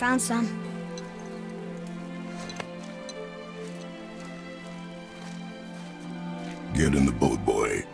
Found some. Get in the boat, boy.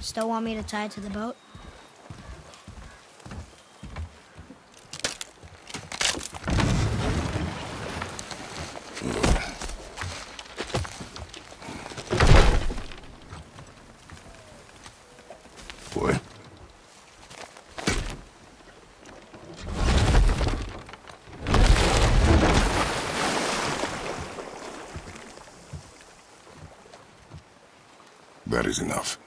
Still want me to tie it to the boat? Boy. That is enough.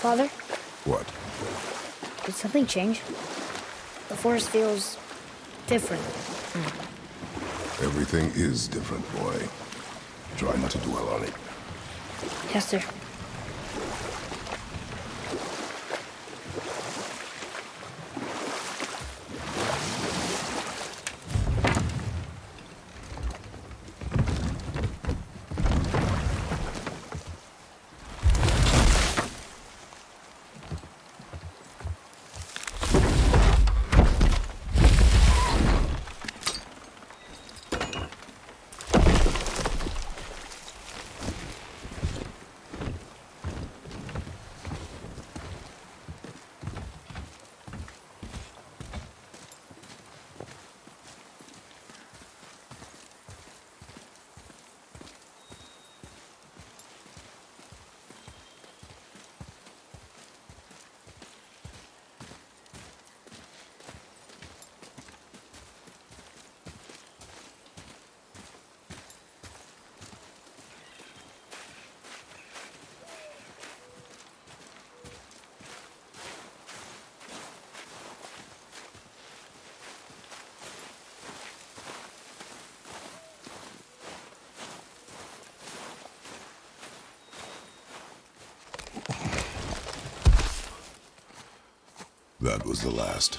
Father? What? Did something change? The forest feels different. Everything is different, boy. Try not to dwell on it. Yes, sir. That was the last.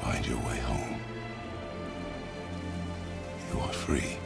Find your way home. You are free.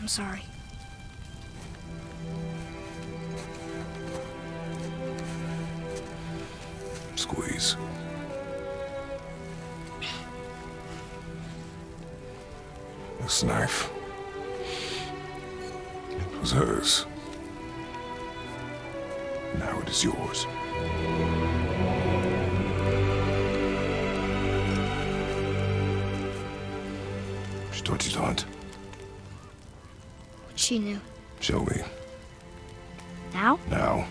I'm sorry. Squeeze. This knife. It was hers. Now it is yours. She taught you to hunt. She knew. Shall we? Now? Now.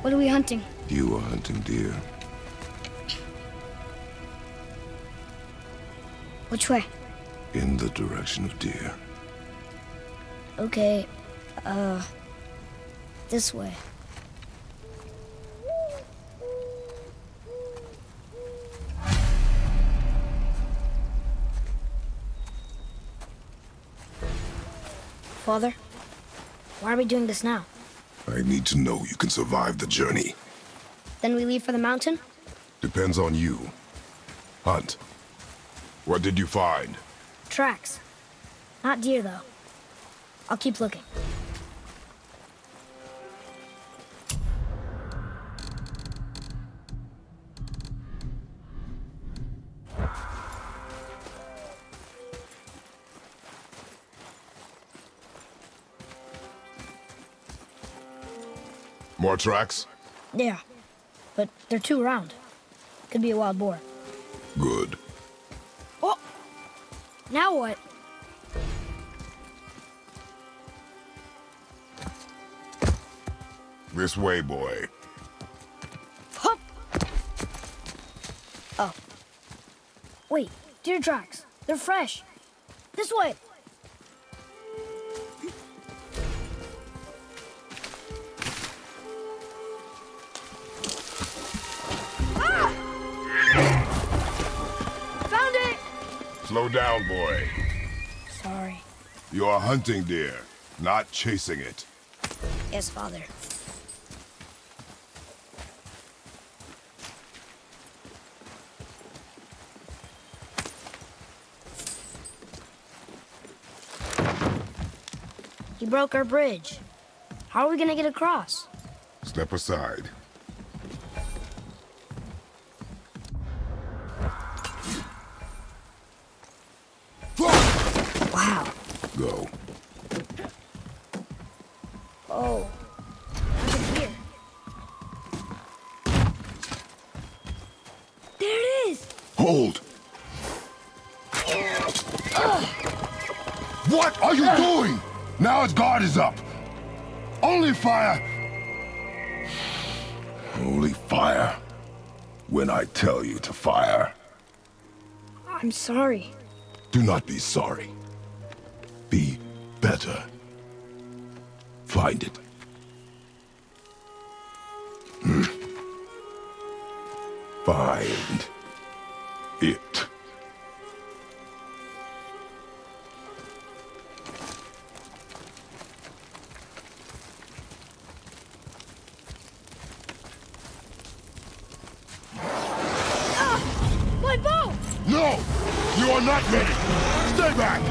What are we hunting? You are hunting deer. Which way? In the direction of deer. Okay, this way. Father, why are we doing this now? I need to know you can survive the journey. Then we leave for the mountain? Depends on you. Hunt. What did you find? Tracks. Not deer, though. I'll keep looking. More tracks? Yeah, but they're too round. Could be a wild boar. Good. Now what? This way, boy. Hup. Oh. Wait, deer tracks. They're fresh. This way. Slow down, boy. Sorry. You are hunting deer, not chasing it. Yes, Father. He broke our bridge. How are we gonna get across? Step aside. Wow. Go. Oh. What's here? There it is! Hold! What are you doing? Now his guard is up. Only fire. Only fire. When I tell you to fire. I'm sorry. Do not be sorry. Be better. Find it. Find it. My bow! No! You are not ready! Stay back!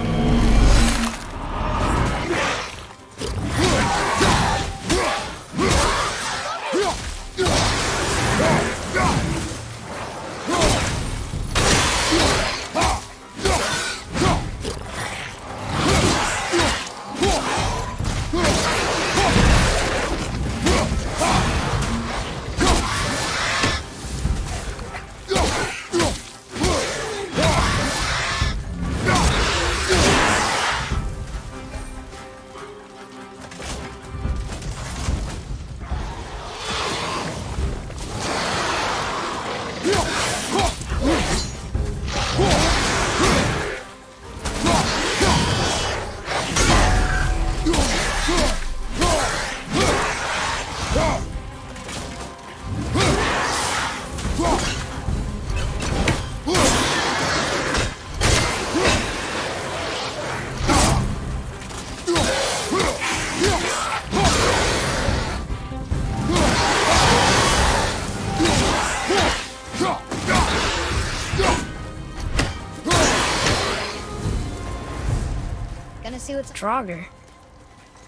It's Draugr.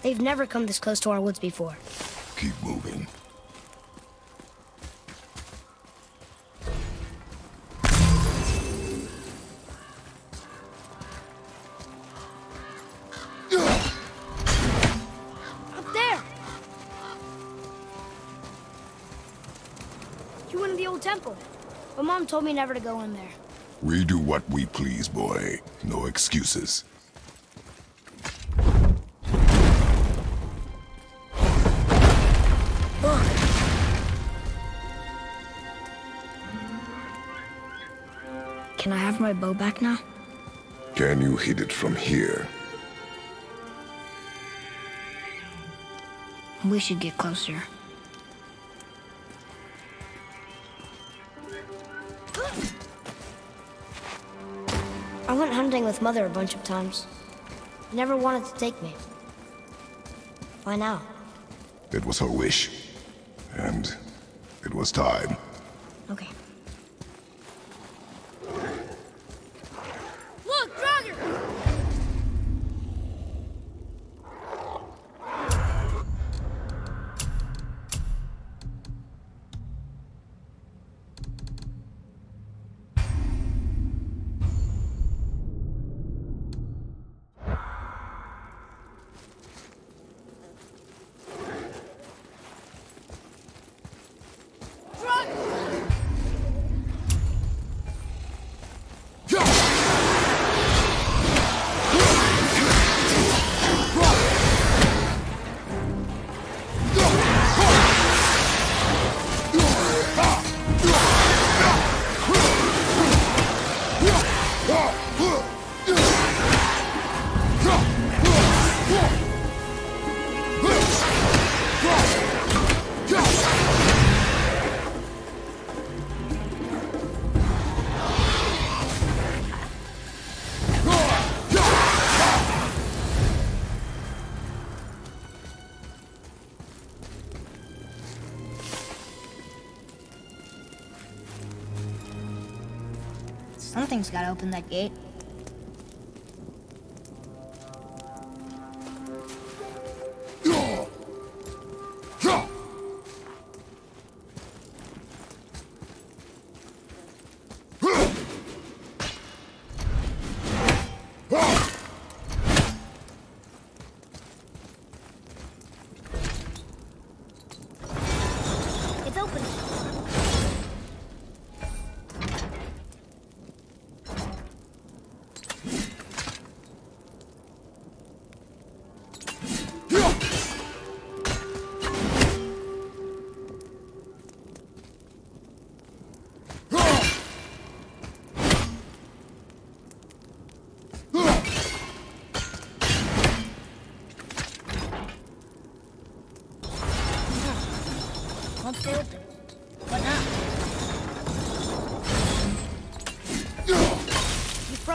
They've never come this close to our woods before. Keep moving. Up there! You went to the old temple. But Mom told me never to go in there. We do what we please, boy. No excuses. Can I have my bow back now? Can you hit it from here? We should get closer. I went hunting with Mother a bunch of times. She never wanted to take me. Why now? It was her wish. And it was time. Okay. Something's gotta open that gate.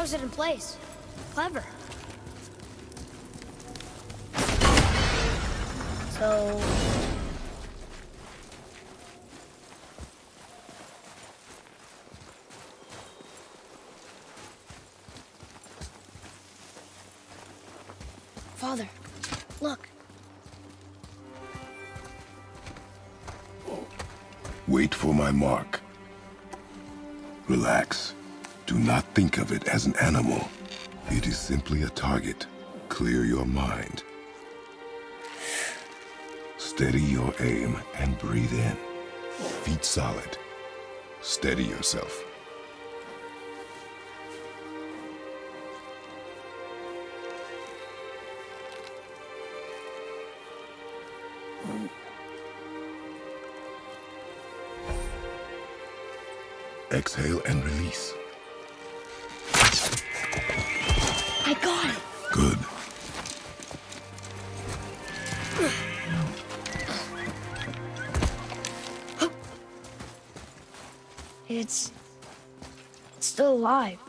throws it in place. Clever. So... Father, look. Wait for my mark. Relax. Do not think of it as an animal. It is simply a target. Clear your mind. Steady your aim and breathe in. Feet solid. Steady yourself. Exhale and release. I got it. Good. It's still alive.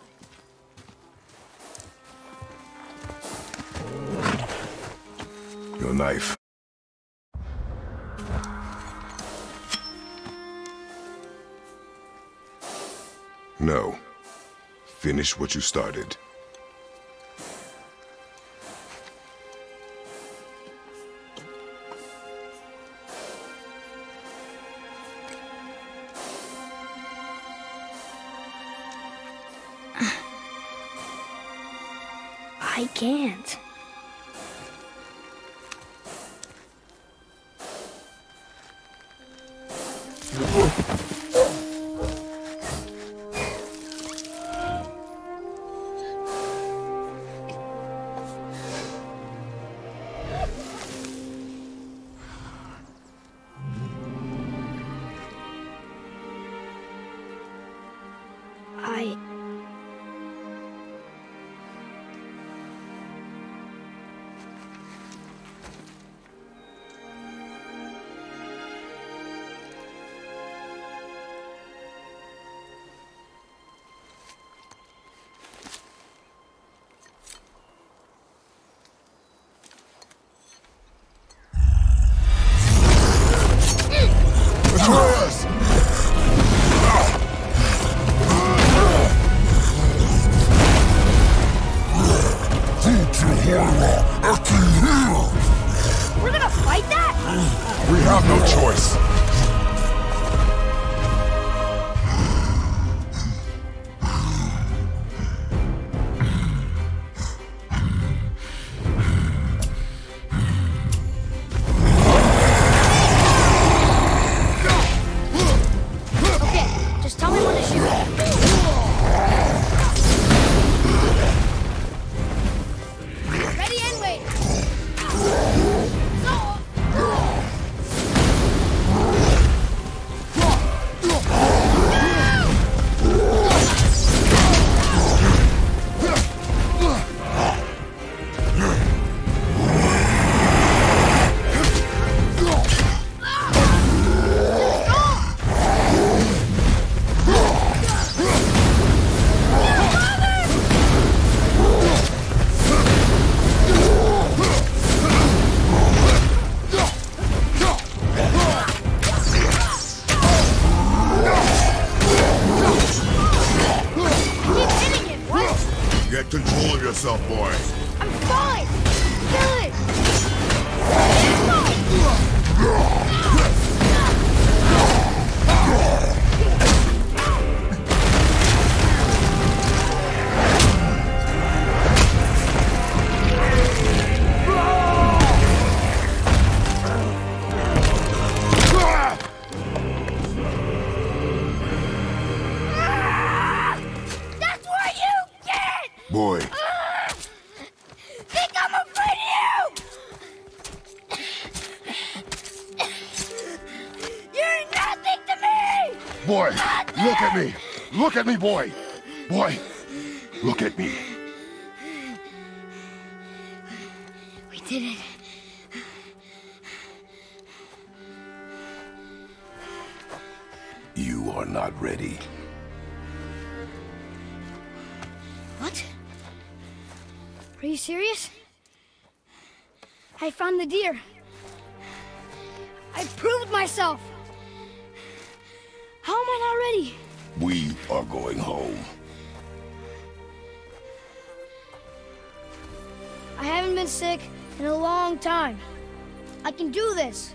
Your knife. No. Finish what you started. I can't. Look at me, boy! Boy, look at me. We did it. You are not ready. What? Are you serious? I found the deer. I proved myself. How am I not ready? We are going home. I haven't been sick in a long time. I can do this.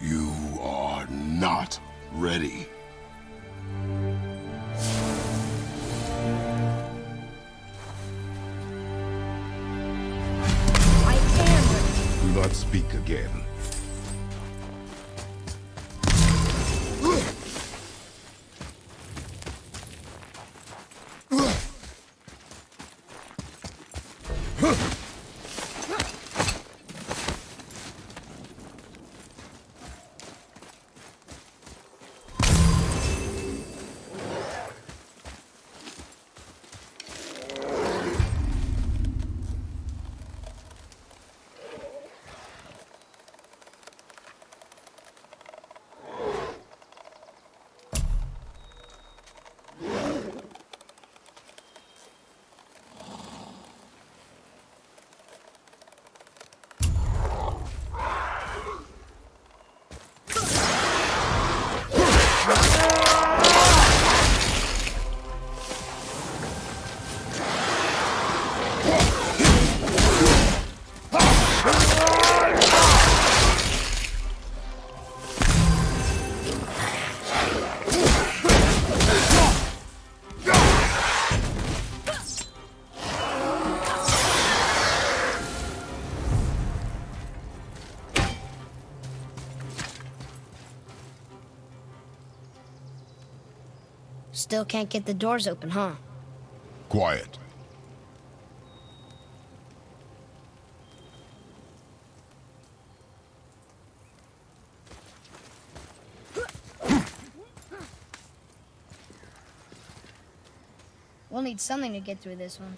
You are not ready. I am ready. Do not speak again. Still can't get the doors open, huh? Quiet. We'll need something to get through this one.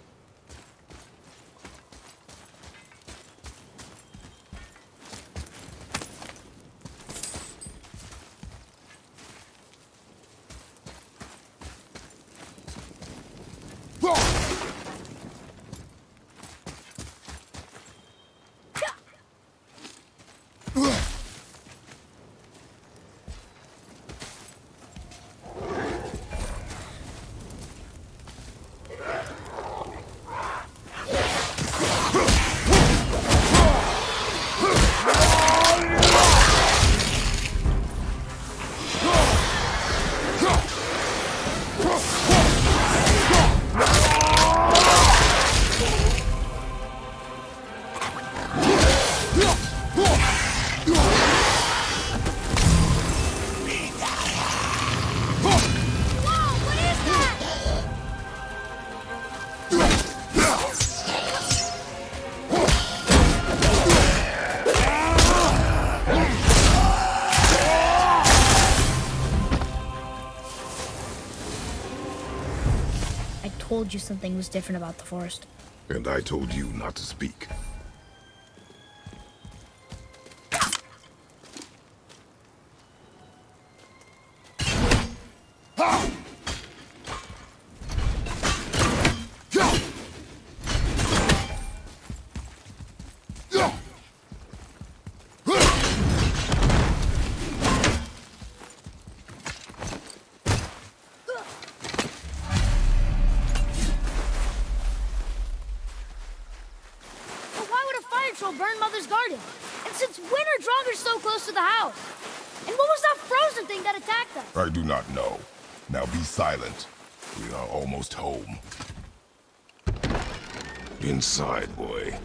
I told you something was different about the forest. And I told you not to speak. Burn Mother's garden. And since when are Draugr so close to the house? And what was that frozen thing that attacked us? I do not know. Now be silent. We are almost home. Inside, boy.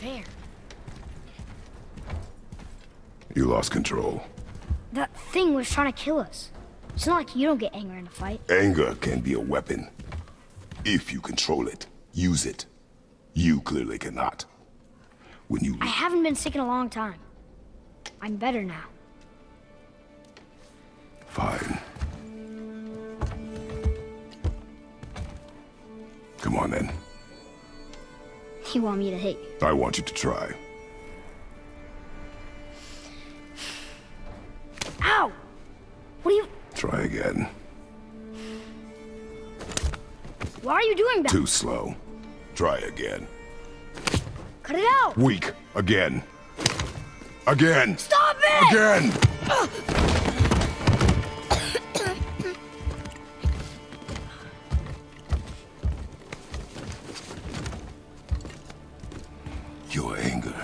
fair. You lost control. That thing was trying to kill us. It's not like you don't get anger in a fight. Anger can be a weapon. If you control it, use it. You clearly cannot. When you... I haven't been sick in a long time. I'm better now. Fine. Come on, then. You want me to hate you? I want you to try. Ow! What are you... Try again. Why are you doing that? Too slow. Try again. Cut it out! Weak. Again. Again! Stop it! Again! Your anger.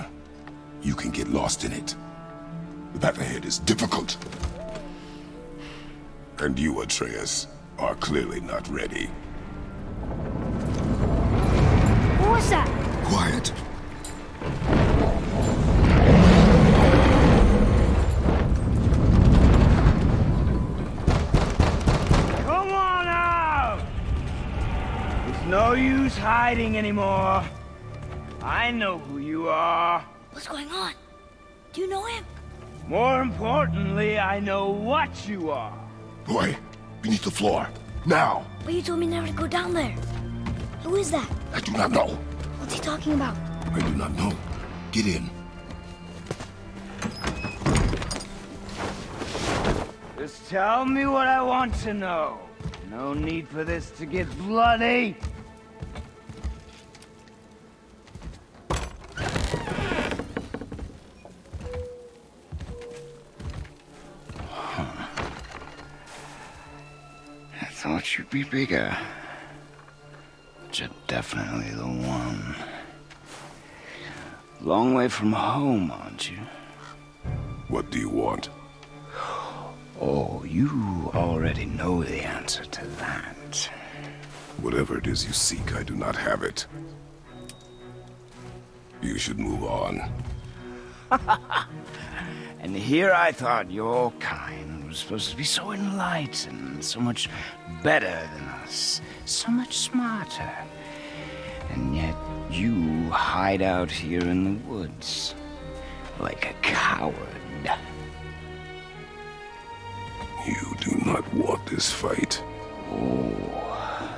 You can get lost in it. The path ahead is difficult. And you, Atreus, are clearly not ready. What was that? Quiet. Come on out! It's no use hiding anymore. I know who you are. What's going on? Do you know him? More importantly, I know what you are. Boy, beneath the floor. Now! But you told me never to go down there. Who is that? I do not know. What's he talking about? I do not know. Get in. Just tell me what I want to know. No need for this to get bloody. Thought she'd be bigger, but you're definitely the one. Long way from home, aren't you? What do you want? Oh, you already know the answer to that. Whatever it is you seek, I do not have it. You should move on. And here I thought your kind was supposed to be so enlightened, so much better than us, so much smarter. And yet you hide out here in the woods, like a coward. You do not want this fight. Oh,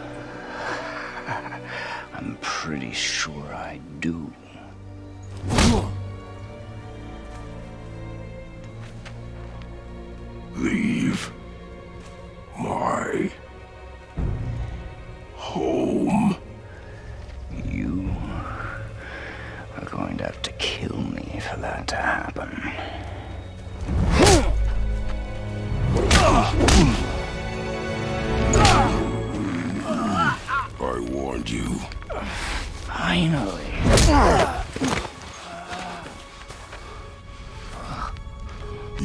I'm pretty sure I do. Leave my home. You are going to have to kill me for that to happen. I warned you. Finally.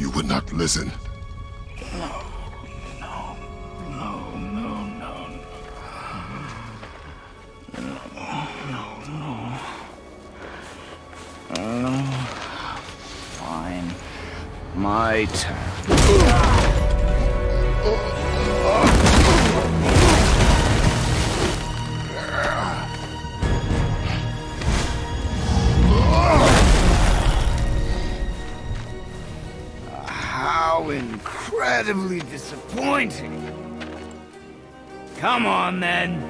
You would not listen. My turn. How incredibly disappointing. Come on, then.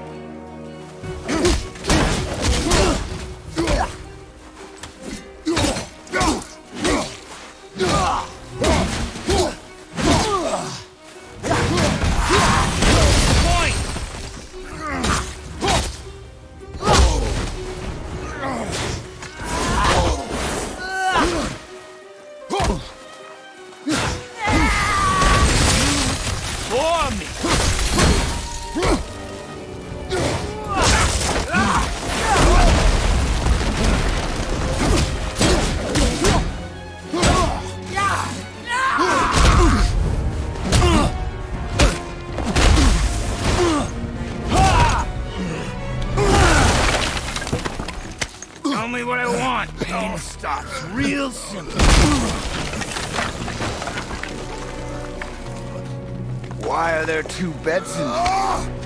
Tell me what I want. It all stops real simple. Why are there two beds in here?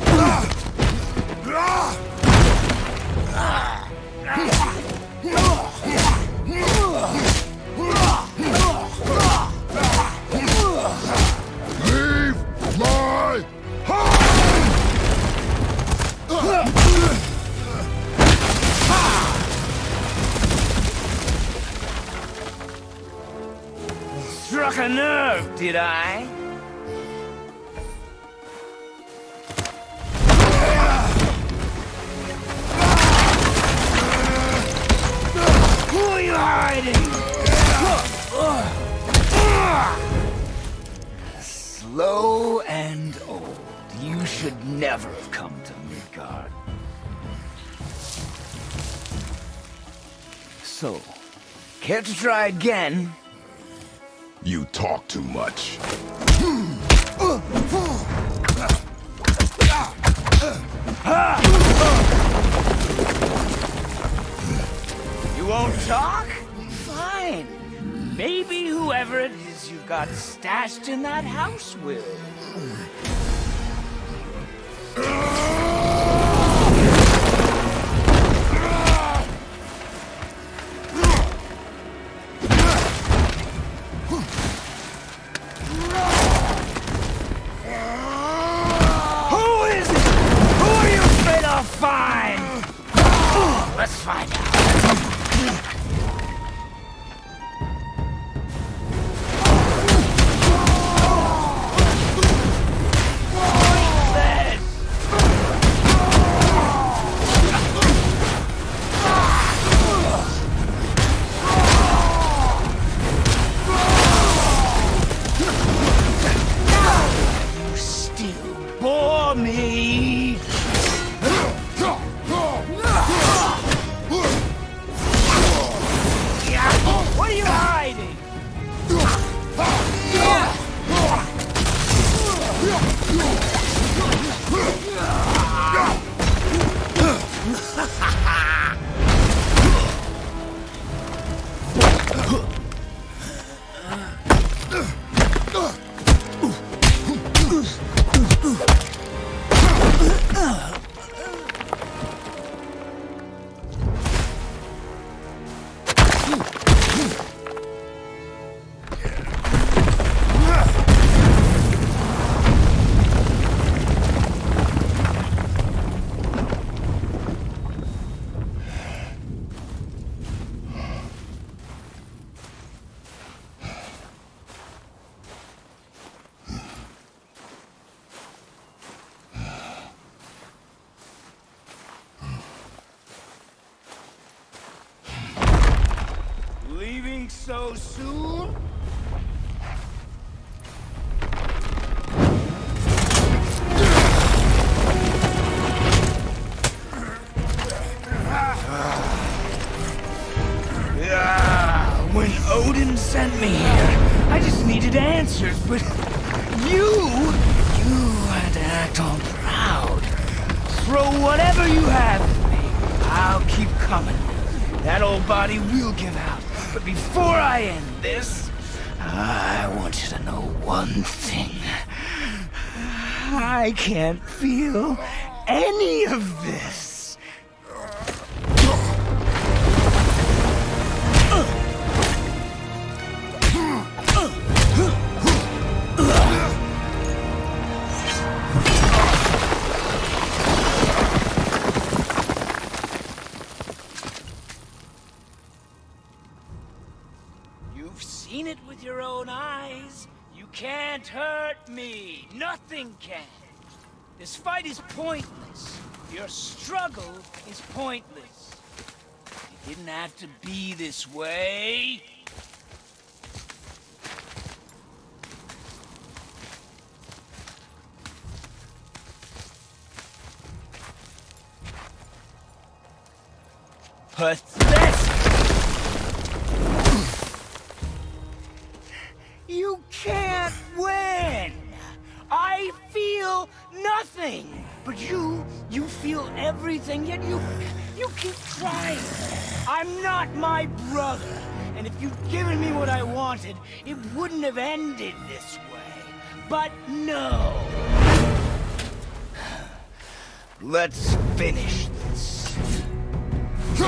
Leave my home! Struck a nerve, did I? Who are you hiding? Slow and old. You should never have come to Midgard. So, care to try again? You talk too much. You won't talk? Fine. Maybe whoever it is you got stashed in that house will. So soon? When Odin sent me here, I just needed answers, but you had to act all proud. Throw whatever you have at me. I'll keep coming. That old body will give out. But before I end this, I want you to know one thing. I can't feel any of this. Nothing can. This fight is pointless. Your struggle is pointless. It didn't have to be this way. Pathetic! You can't win! I I feel nothing. But you feel everything, yet you keep trying. I'm not my brother. And if you'd given me what I wanted, it wouldn't have ended this way. But no. Let's finish this. I'd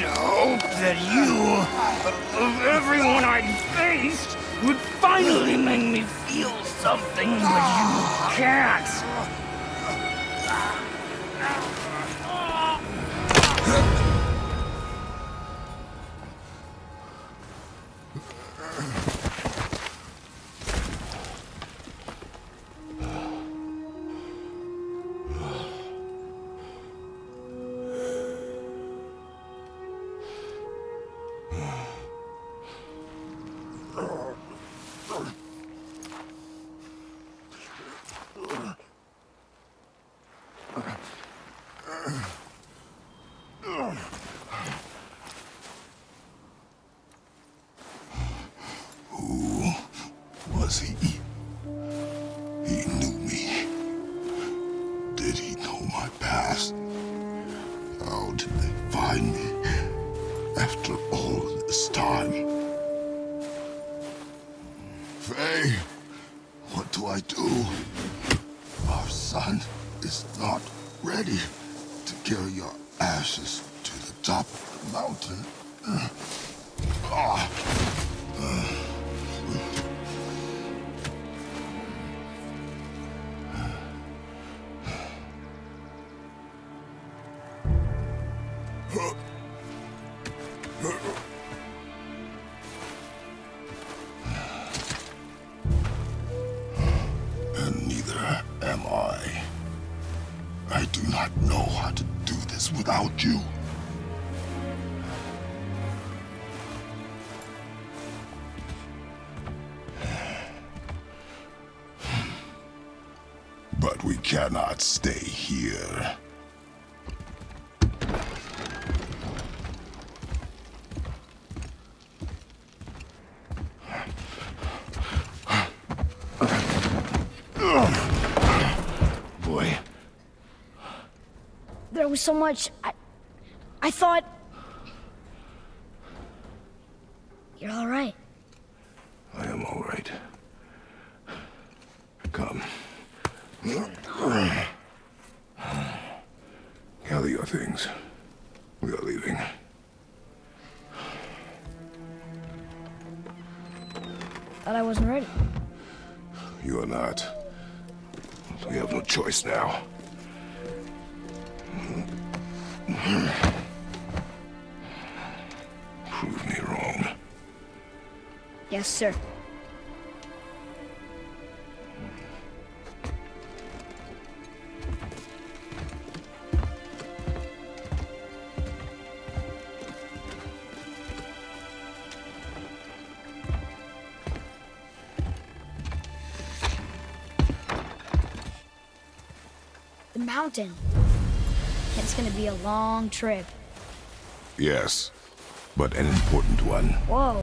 hoped that you, of everyone I'd faced, would finally make me feel something, but you can't. He knew me. Did he know my past? How did they find me after all this time? Faye, what do I do? Our son is not ready to carry your ashes to the top of the mountain. And neither am I. I do not know how to do this without you. But we cannot stay here. There was so much. I thought... You're all right. I am all right. Come. Gather your things. We are leaving. Thought I wasn't ready. You are not. We have no choice now. Prove me wrong. Yes, sir. The mountain. It's gonna be a long trip. Yes, but an important one. Whoa.